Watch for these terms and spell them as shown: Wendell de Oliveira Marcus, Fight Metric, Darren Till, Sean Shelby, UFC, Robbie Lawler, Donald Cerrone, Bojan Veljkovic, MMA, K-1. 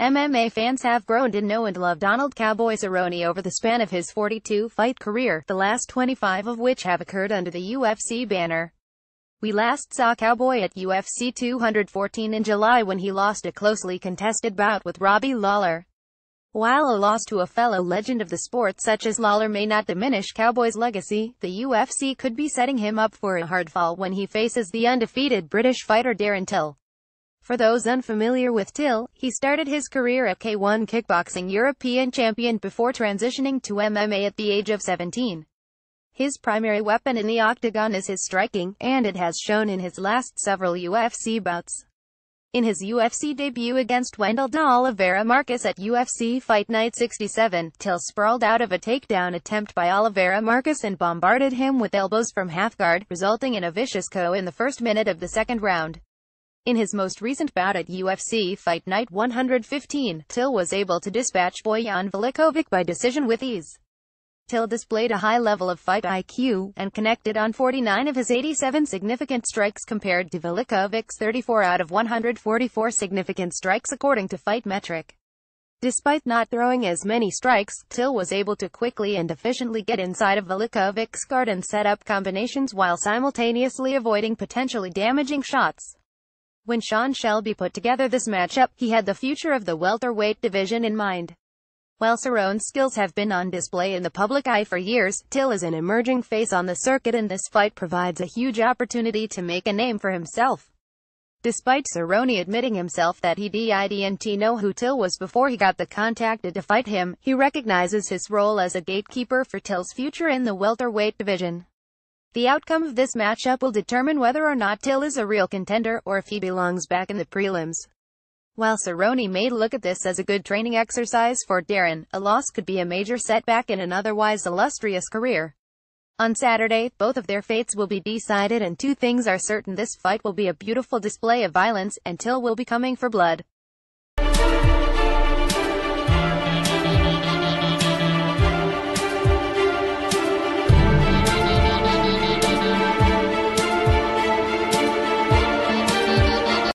MMA fans have grown to know and love Donald "Cowboy" Cerrone over the span of his 42-fight career, the last 25 of which have occurred under the UFC banner. We last saw Cowboy at UFC 214 in July when he lost a closely contested bout with Robbie Lawler. While a loss to a fellow legend of the sport such as Lawler may not diminish Cowboy's legacy, the UFC could be setting him up for a hard fall when he faces the undefeated British fighter Darren Till. For those unfamiliar with Till, he started his career at K-1 kickboxing European champion before transitioning to MMA at the age of 17. His primary weapon in the octagon is his striking, and it has shown in his last several UFC bouts. In his UFC debut against Wendell de Oliveira Marcus at UFC Fight Night 67, Till sprawled out of a takedown attempt by Oliveira Marcus and bombarded him with elbows from half guard, resulting in a vicious KO in the first minute of the second round. In his most recent bout at UFC Fight Night 115, Till was able to dispatch Bojan Veljkovic by decision with ease. Till displayed a high level of fight IQ, and connected on 49 of his 87 significant strikes compared to Veljkovic's 34 out of 144 significant strikes according to Fight Metric. Despite not throwing as many strikes, Till was able to quickly and efficiently get inside of Veljkovic's guard and set up combinations while simultaneously avoiding potentially damaging shots. When Sean Shelby put together this matchup, he had the future of the welterweight division in mind. While Cerrone's skills have been on display in the public eye for years, Till is an emerging face on the circuit, and this fight provides a huge opportunity to make a name for himself. Despite Cerrone admitting himself that he didn't know who Till was before he got the contacted to fight him, he recognizes his role as a gatekeeper for Till's future in the welterweight division. The outcome of this matchup will determine whether or not Till is a real contender, or if he belongs back in the prelims. While Cerrone may look at this as a good training exercise for Darren, a loss could be a major setback in an otherwise illustrious career. On Saturday, both of their fates will be decided, and two things are certain: this fight will be a beautiful display of violence, and Till will be coming for blood.